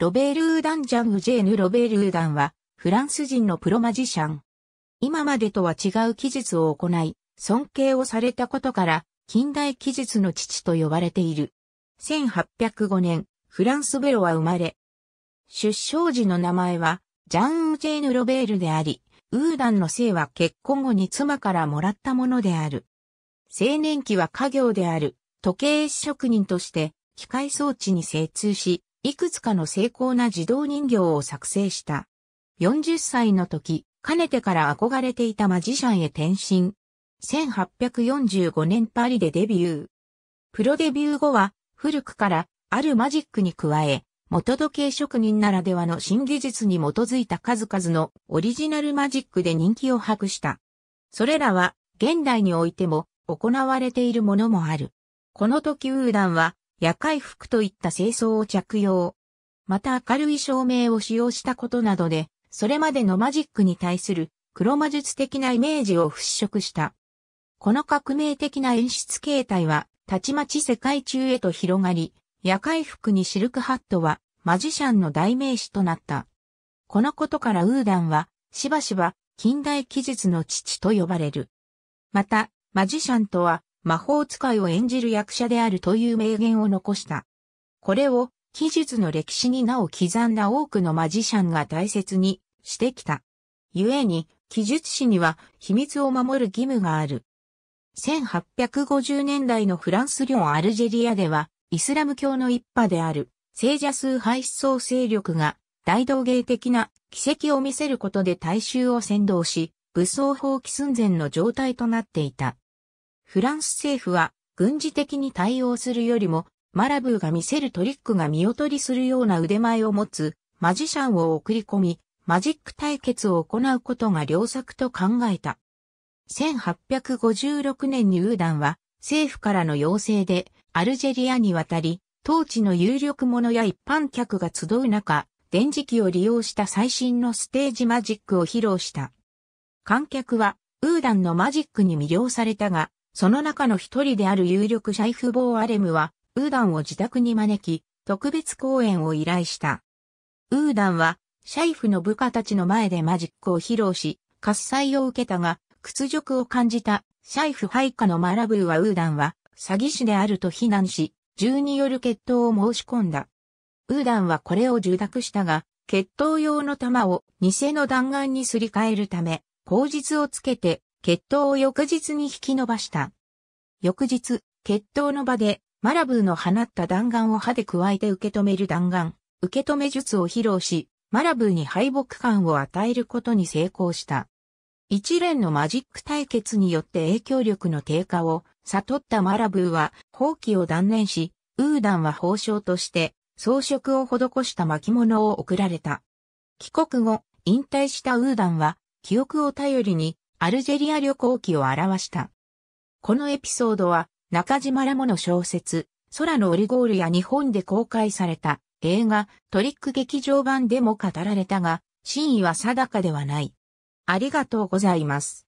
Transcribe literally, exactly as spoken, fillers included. ロベール・ウーダン・ジャン・ウジェーヌ・ロベール・ウーダンは、フランス人のプロマジシャン。今までとは違う奇術を行い、尊敬をされたことから、近代奇術の父と呼ばれている。せんはっぴゃくごねん、フランス・ベロは生まれ、出生時の名前は、ジャン・ウジェーヌ・ロベールであり、ウーダンの姓は結婚後に妻からもらったものである。青年期は家業である、時計職人として、機械装置に精通し、いくつかの精巧な自動人形を作成した。よんじゅっさいの時、かねてから憧れていたマジシャンへ転身。せんはっぴゃくよんじゅうごねんパリでデビュー。プロデビュー後は、古くからあるマジックに加え、元時計職人ならではの新技術に基づいた数々のオリジナルマジックで人気を博した。それらは、現代においても行われているものもある。この時ウーダンは、夜会服といった正装を着用。また明るい照明を使用したことなどで、それまでのマジックに対する黒魔術的なイメージを払拭した。この革命的な演出形態は、たちまち世界中へと広がり、夜会服にシルクハットは、マジシャンの代名詞となった。このことからウーダンは、しばしば近代奇術の父と呼ばれる。また、マジシャンとは、魔法使いを演じる役者であるという名言を残した。これを、奇術の歴史に名を刻んだ多くのマジシャンが大切にしてきた。故に、奇術師には秘密を守る義務がある。せんはっぴゃくごじゅうねんだいのフランス領アルジェリアでは、イスラム教の一派である、聖者崇拝思想勢力が、大道芸的な奇跡を見せることで大衆を扇動し、武装蜂起寸前の状態となっていた。フランス政府は軍事的に対応するよりもマラブーが見せるトリックが見劣りするような腕前を持つマジシャンを送り込みマジック対決を行うことが良策と考えた。せんはっぴゃくごじゅうろくねんにウーダンは政府からの要請でアルジェリアに渡り当地の有力者や一般客が集う中電磁気を利用した最新のステージマジックを披露した。観客はウーダンのマジックに魅了されたがその中の一人である有力シャイフ・ボーアレムは、ウーダンを自宅に招き、特別公演を依頼した。ウーダンは、シャイフの部下たちの前でマジックを披露し、喝采を受けたが、屈辱を感じた、シャイフ配下のマラブーはウーダンは、詐欺師であると非難し、銃による決闘を申し込んだ。ウーダンはこれを受諾したが、決闘用の弾を偽の弾丸にすり替えるため、口実をつけて、決闘を翌日に引き延ばした。翌日、決闘の場で、マラブーの放った弾丸を歯で加えて受け止める弾丸、受け止め術を披露し、マラブーに敗北感を与えることに成功した。一連のマジック対決によって影響力の低下を悟ったマラブーは、蜂起を断念し、ウーダンは報奨として、装飾を施した巻物を贈られた。帰国後、引退したウーダンは、記憶を頼りに、アルジェリア旅行記を表した。このエピソードは中島ラモの小説、空のオルゴールや日本で公開された映画トリック劇場版でも語られたが、真意は定かではない。ありがとうございます。